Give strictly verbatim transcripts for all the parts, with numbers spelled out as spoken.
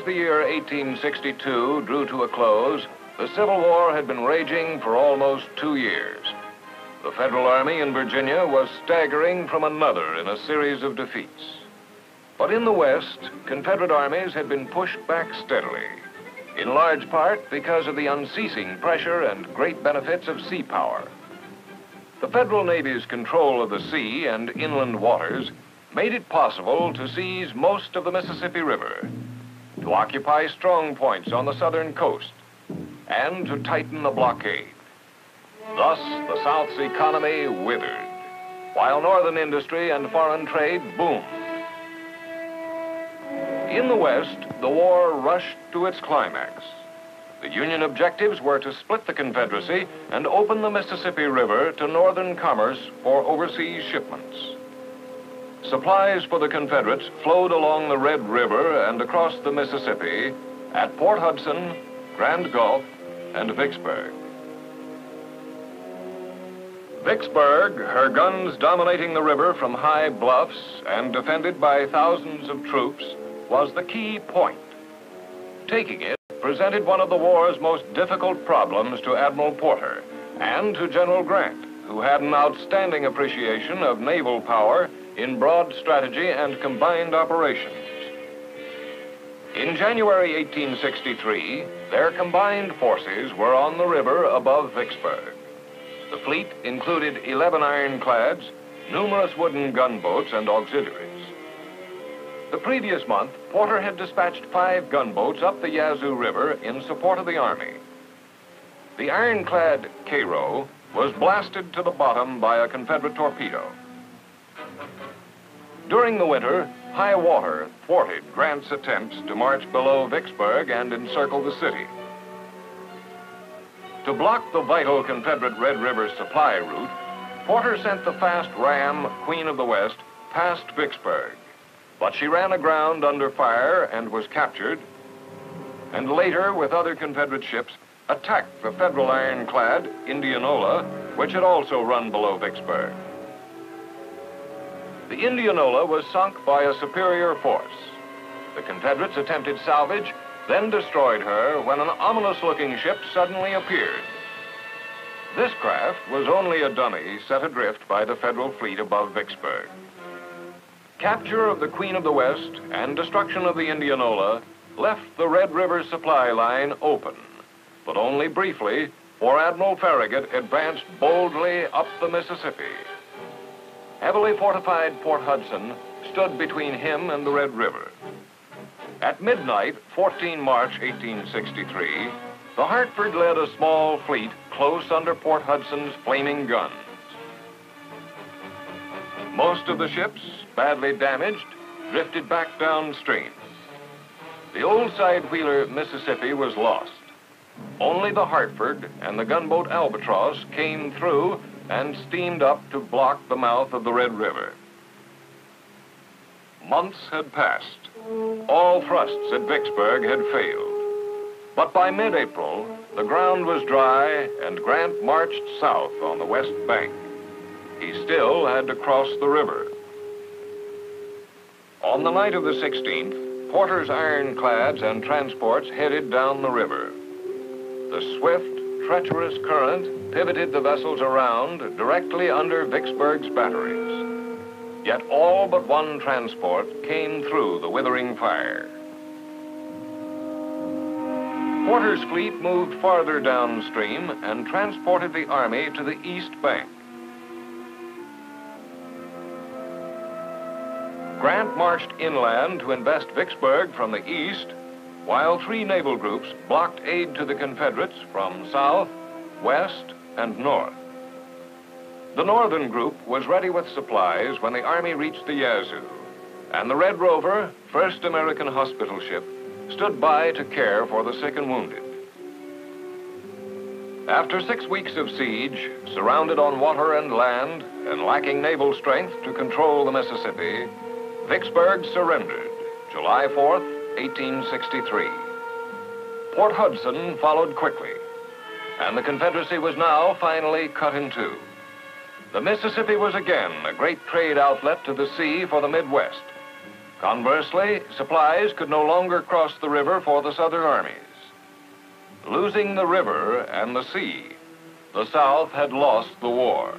as the year eighteen sixty-two drew to a close, the Civil War had been raging for almost two years. The Federal Army in Virginia was staggering from another in a series of defeats. But in the West, Confederate armies had been pushed back steadily, in large part because of the unceasing pressure and great benefits of sea power. The Federal Navy's control of the sea and inland waters made it possible to seize most of the Mississippi River, to occupy strong points on the southern coast, and to tighten the blockade. Thus, the South's economy withered, while northern industry and foreign trade boomed. In the West, the war rushed to its climax. The Union objectives were to split the Confederacy and open the Mississippi River to northern commerce for overseas shipments. Supplies for the Confederates flowed along the Red River and across the Mississippi at Port Hudson, Grand Gulf, and Vicksburg. Vicksburg, her guns dominating the river from high bluffs and defended by thousands of troops, was the key point. Taking it presented one of the war's most difficult problems to Admiral Porter and to General Grant, who had an outstanding appreciation of naval power in broad strategy and combined operations. In January eighteen sixty-three, their combined forces were on the river above Vicksburg. The fleet included eleven ironclads, numerous wooden gunboats, and auxiliaries. The previous month, Porter had dispatched five gunboats up the Yazoo River in support of the Army. The ironclad Cairo was blasted to the bottom by a Confederate torpedo. During the winter, high water thwarted Grant's attempts to march below Vicksburg and encircle the city. To block the vital Confederate Red River supply route, Porter sent the fast ram Queen of the West past Vicksburg, but she ran aground under fire and was captured, and later, with other Confederate ships, attacked the Federal ironclad Indianola, which had also run below Vicksburg. The Indianola was sunk by a superior force. The Confederates attempted salvage, then destroyed her when an ominous-looking ship suddenly appeared. This craft was only a dummy set adrift by the Federal fleet above Vicksburg. Capture of the Queen of the West and destruction of the Indianola left the Red River supply line open, but only briefly, for Admiral Farragut advanced boldly up the Mississippi. Heavily fortified Port Hudson stood between him and the Red River. At midnight, fourteen March eighteen sixty-three, the Hartford led a small fleet close under Port Hudson's flaming guns. Most of the ships, badly damaged, drifted back downstream. The old side-wheeler Mississippi was lost. Only the Hartford and the gunboat Albatross came through and steamed up to block the mouth of the Red River. Months had passed. All thrusts at Vicksburg had failed. But by mid-April, the ground was dry and Grant marched south on the west bank. He still had to cross the river. On the night of the sixteenth, Porter's ironclads and transports headed down the river. The swift, treacherous current pivoted the vessels around directly under Vicksburg's batteries. Yet all but one transport came through the withering fire. Porter's fleet moved farther downstream and transported the army to the east bank. Grant marched inland to invest Vicksburg from the east, while three naval groups blocked aid to the Confederates from south, west, and north. The northern group was ready with supplies when the Army reached the Yazoo, and the Red Rover, first American hospital ship, stood by to care for the sick and wounded. After six weeks of siege, surrounded on water and land, and lacking naval strength to control the Mississippi, Vicksburg surrendered, July fourth, eighteen sixty-three. Port Hudson followed quickly, and the Confederacy was now finally cut in two. The Mississippi was again a great trade outlet to the sea for the Midwest, Conversely, supplies could no longer cross the river for the Southern armies. Losing the river and the sea, the South had lost the war.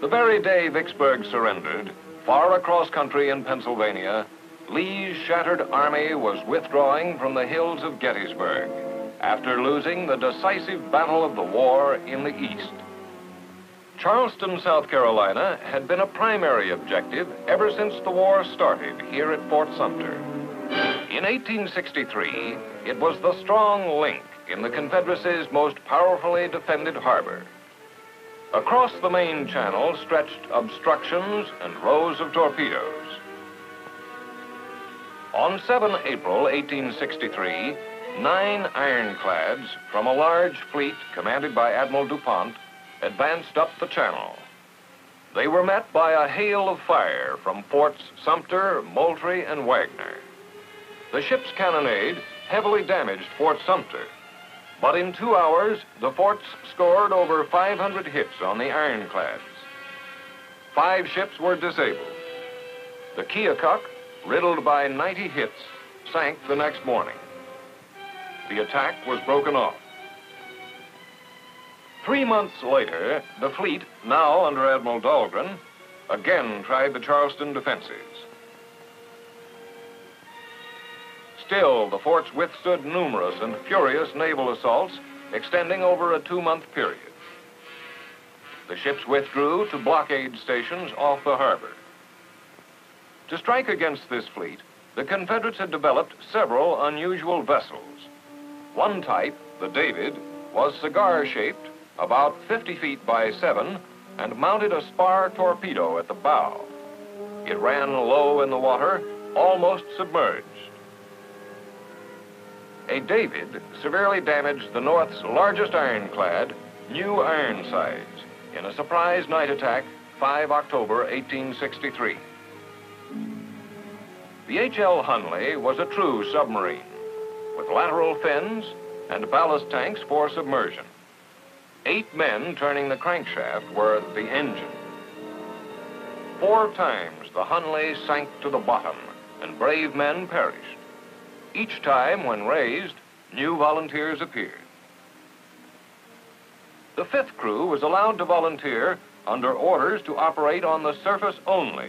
The very day Vicksburg surrendered, far across country in Pennsylvania, Lee's shattered army was withdrawing from the hills of Gettysburg after losing the decisive battle of the war in the East. Charleston, South Carolina, had been a primary objective ever since the war started here at Fort Sumter. In eighteen sixty-three, it was the strong link in the Confederacy's most powerfully defended harbor. Across the main channel stretched obstructions and rows of torpedoes. On the seventh of April, eighteen sixty-three, nine ironclads from a large fleet commanded by Admiral DuPont advanced up the channel. They were met by a hail of fire from Forts Sumter, Moultrie, and Wagner. The ship's cannonade heavily damaged Fort Sumter, but in two hours, the forts scored over five hundred hits on the ironclads. Five ships were disabled. The Keokuk, riddled by ninety hits, sank the next morning. The attack was broken off. Three months later, the fleet, now under Admiral Dahlgren, again tried the Charleston defenses. Still, the forts withstood numerous and furious naval assaults extending over a two-month period. The ships withdrew to blockade stations off the harbor. To strike against this fleet, the Confederates had developed several unusual vessels. One type, the David, was cigar-shaped, about fifty feet by seven, and mounted a spar torpedo at the bow. It ran low in the water, almost submerged. A David severely damaged the North's largest ironclad, New Ironsides, in a surprise night attack, the fifth of October, eighteen sixty-three. The H L Hunley was a true submarine, with lateral fins and ballast tanks for submersion. Eight men turning the crankshaft were the engine. Four times the Hunley sank to the bottom and brave men perished. Each time when raised, new volunteers appeared. The fifth crew was allowed to volunteer under orders to operate on the surface only.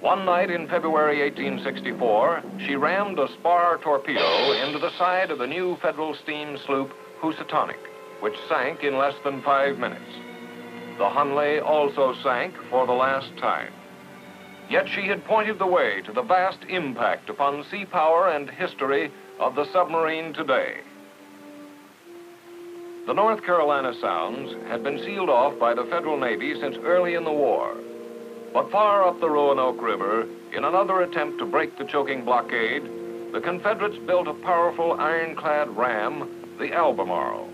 One night in February eighteen sixty-four, she rammed a spar torpedo into the side of the new Federal steam sloop Housatonic, which sank in less than five minutes. The Hunley also sank for the last time. Yet she had pointed the way to the vast impact upon sea power and history of the submarine today. The North Carolina Sounds had been sealed off by the Federal Navy since early in the war. But far up the Roanoke River, in another attempt to break the choking blockade, the Confederates built a powerful ironclad ram, the Albemarle.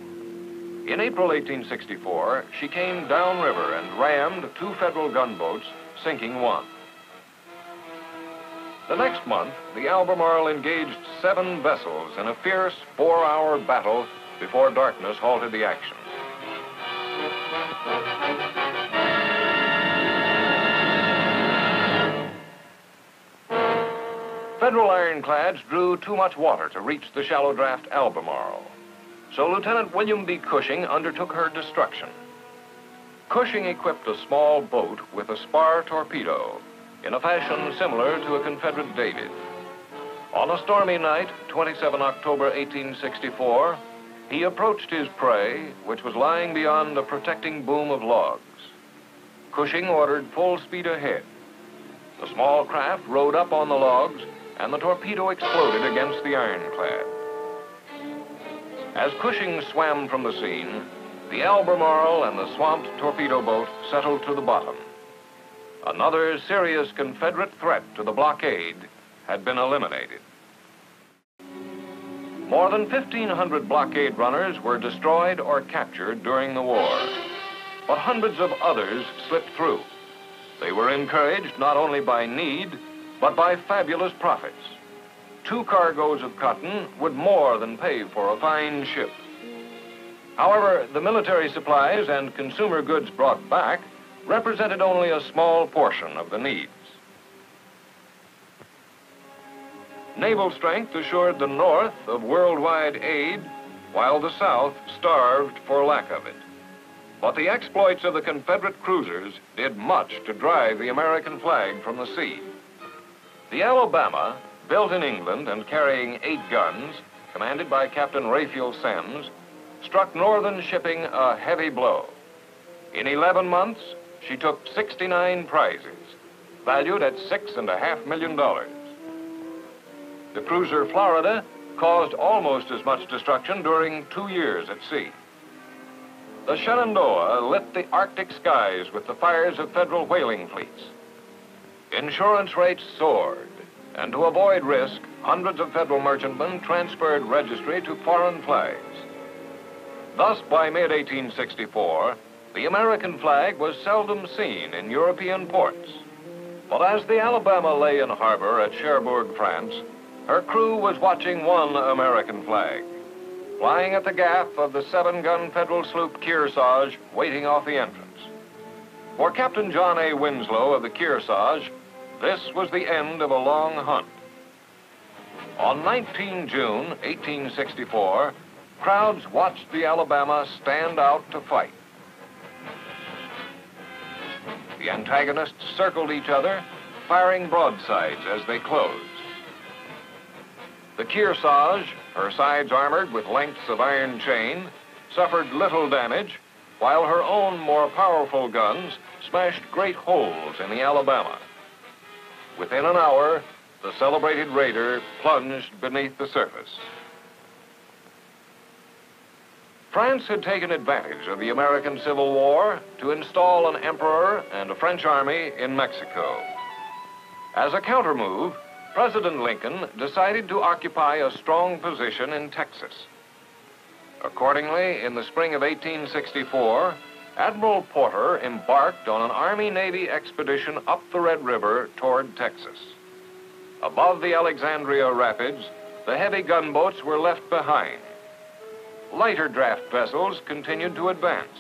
In April eighteen sixty-four, she came downriver and rammed two Federal gunboats, sinking one. The next month, the Albemarle engaged seven vessels in a fierce four-hour battle before darkness halted the action. Federal ironclads drew too much water to reach the shallow draft Albemarle, so Lieutenant William B. Cushing undertook her destruction. Cushing equipped a small boat with a spar torpedo, in a fashion similar to a Confederate David. On a stormy night, the twenty-seventh of October, eighteen sixty-four, he approached his prey, which was lying beyond a protecting boom of logs. Cushing ordered full speed ahead. The small craft rode up on the logs, and the torpedo exploded against the ironclad. As Cushing swam from the scene, the Albemarle and the swamped torpedo boat settled to the bottom. Another serious Confederate threat to the blockade had been eliminated. More than fifteen hundred blockade runners were destroyed or captured during the war, but hundreds of others slipped through. They were encouraged not only by need, but by fabulous profits. Two cargoes of cotton would more than pay for a fine ship. However, the military supplies and consumer goods brought back represented only a small portion of the needs. Naval strength assured the North of worldwide aid, while the South starved for lack of it. But the exploits of the Confederate cruisers did much to drive the American flag from the sea. The Alabama, built in England and carrying eight guns, commanded by Captain Raphael Semmes, struck northern shipping a heavy blow. In eleven months, she took sixty-nine prizes, valued at six and a half million dollars. The cruiser Florida caused almost as much destruction during two years at sea. The Shenandoah lit the Arctic skies with the fires of federal whaling fleets. Insurance rates soared, and to avoid risk, hundreds of federal merchantmen transferred registry to foreign flags. Thus, by mid eighteen sixty-four, the American flag was seldom seen in European ports. But as the Alabama lay in harbor at Cherbourg, France, her crew was watching one American flag, flying at the gaff of the seven-gun federal sloop Kearsarge, waiting off the entrance. For Captain John A. Winslow of the Kearsarge, this was the end of a long hunt. On nineteen June eighteen sixty-four, crowds watched the Alabama stand out to fight. The antagonists circled each other, firing broadsides as they closed. The Kearsarge, her sides armored with lengths of iron chain, suffered little damage, while her own more powerful guns smashed great holes in the Alabama. Within an hour, the celebrated raider plunged beneath the surface. France had taken advantage of the American Civil War to install an emperor and a French army in Mexico. As a countermove, President Lincoln decided to occupy a strong position in Texas. Accordingly, in the spring of eighteen sixty-four, Admiral Porter embarked on an Army-Navy expedition up the Red River toward Texas. Above the Alexandria Rapids, the heavy gunboats were left behind. Lighter draft vessels continued to advance.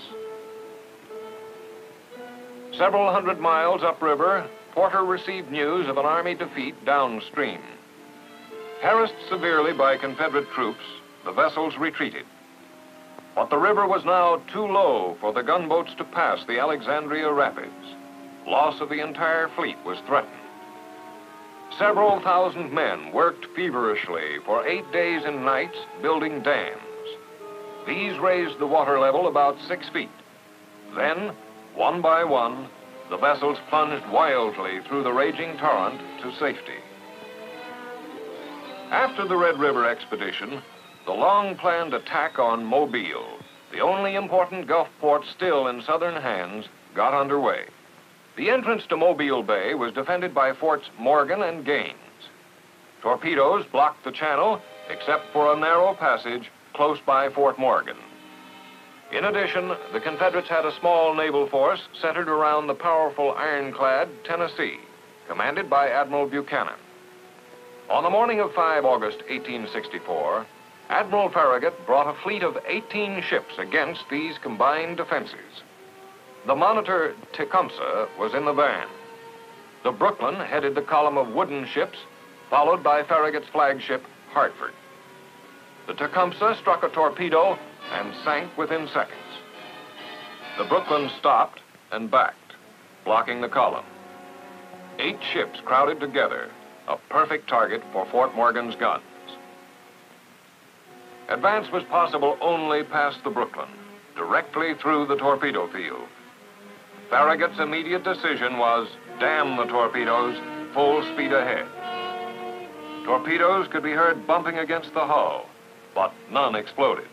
Several hundred miles upriver, Porter received news of an Army defeat downstream. Harassed severely by Confederate troops, the vessels retreated. But the river was now too low for the gunboats to pass the Alexandria Rapids. Loss of the entire fleet was threatened. Several thousand men worked feverishly for eight days and nights building dams. These raised the water level about six feet. Then, one by one, the vessels plunged wildly through the raging torrent to safety. After the Red River expedition, the long-planned attack on Mobile, the only important Gulf port still in Southern hands, got underway. The entrance to Mobile Bay was defended by Forts Morgan and Gaines. Torpedoes blocked the channel, except for a narrow passage close by Fort Morgan. In addition, the Confederates had a small naval force centered around the powerful ironclad Tennessee, commanded by Admiral Buchanan. On the morning of five August eighteen sixty-four, Admiral Farragut brought a fleet of eighteen ships against these combined defenses. The monitor Tecumseh was in the van. The Brooklyn headed the column of wooden ships, followed by Farragut's flagship Hartford. The Tecumseh struck a torpedo and sank within seconds. The Brooklyn stopped and backed, blocking the column. Eight ships crowded together, a perfect target for Fort Morgan's guns. Advance was possible only past the Brooklyn, directly through the torpedo field. Farragut's immediate decision was, damn the torpedoes, full speed ahead. Torpedoes could be heard bumping against the hull, but none exploded.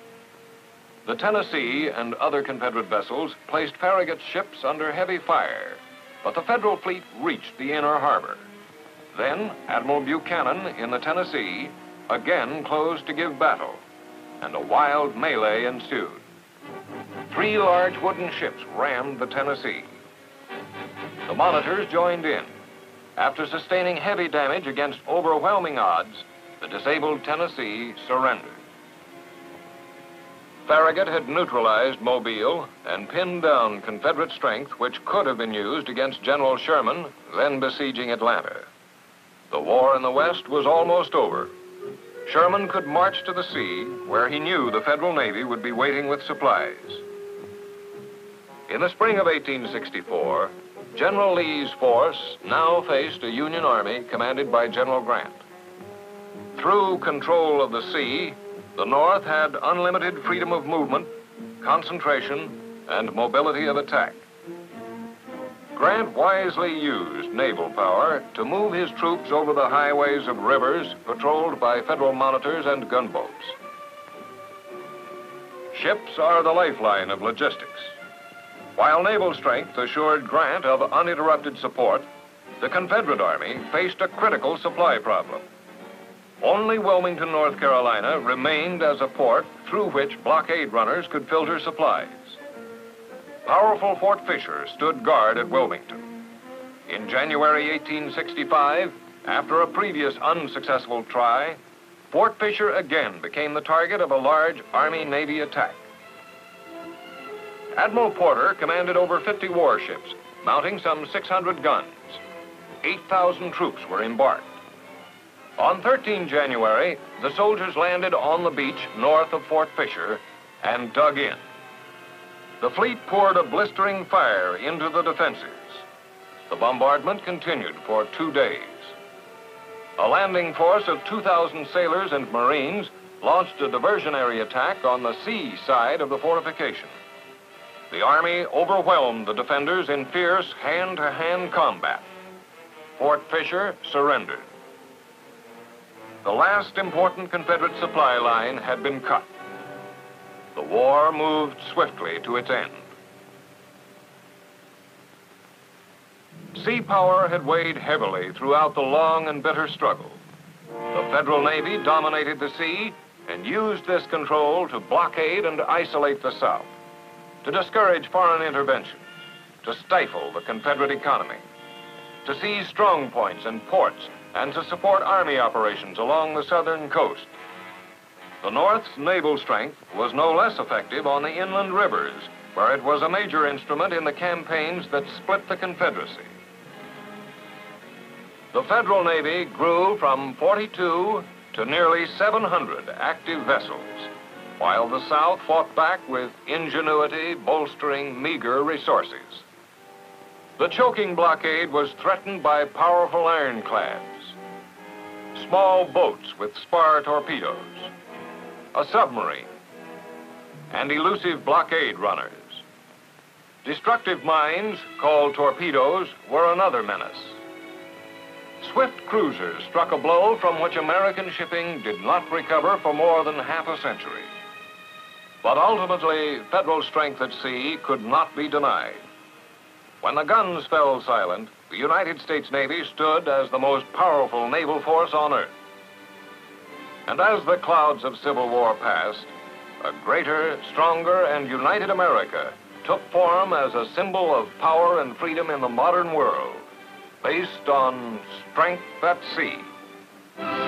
The Tennessee and other Confederate vessels placed Farragut's ships under heavy fire, but the Federal fleet reached the inner harbor. Then Admiral Buchanan in the Tennessee again closed to give battle, and a wild melee ensued. Three large wooden ships rammed the Tennessee. The monitors joined in. After sustaining heavy damage against overwhelming odds, the disabled Tennessee surrendered. Farragut had neutralized Mobile and pinned down Confederate strength which could have been used against General Sherman, then besieging Atlanta. The war in the West was almost over. Sherman could march to the sea, where he knew the Federal Navy would be waiting with supplies. In the spring of eighteen sixty-four, General Lee's force now faced a Union army commanded by General Grant. Through control of the sea, the North had unlimited freedom of movement, concentration, and mobility of attack. Grant wisely used naval power to move his troops over the highways of rivers patrolled by federal monitors and gunboats. Ships are the lifeline of logistics. While naval strength assured Grant of uninterrupted support, the Confederate Army faced a critical supply problem. Only Wilmington, North Carolina, remained as a port through which blockade runners could filter supplies. Powerful Fort Fisher stood guard at Wilmington. In January eighteen sixty-five, after a previous unsuccessful try, Fort Fisher again became the target of a large Army-Navy attack. Admiral Porter commanded over fifty warships, mounting some six hundred guns. eight thousand troops were embarked. On the thirteenth of January, the soldiers landed on the beach north of Fort Fisher and dug in. The fleet poured a blistering fire into the defenses. The bombardment continued for two days. A landing force of two thousand sailors and Marines launched a diversionary attack on the sea side of the fortification. The Army overwhelmed the defenders in fierce hand-to-hand combat. Fort Fisher surrendered. The last important Confederate supply line had been cut. The war moved swiftly to its end. Sea power had weighed heavily throughout the long and bitter struggle. The Federal Navy dominated the sea and used this control to blockade and isolate the South, to discourage foreign intervention, to stifle the Confederate economy, to seize strong points and ports, and to support Army operations along the southern coast. The North's naval strength was no less effective on the inland rivers, where it was a major instrument in the campaigns that split the Confederacy. The Federal Navy grew from forty-two to nearly seven hundred active vessels, while the South fought back with ingenuity bolstering meager resources. The choking blockade was threatened by powerful ironclads, small boats with spar torpedoes, a submarine, and elusive blockade runners. Destructive mines, called torpedoes, were another menace. Swift cruisers struck a blow from which American shipping did not recover for more than half a century. But ultimately, Federal strength at sea could not be denied. When the guns fell silent, the United States Navy stood as the most powerful naval force on earth. And as the clouds of Civil War passed, a greater, stronger, and united America took form as a symbol of power and freedom in the modern world, based on strength at sea.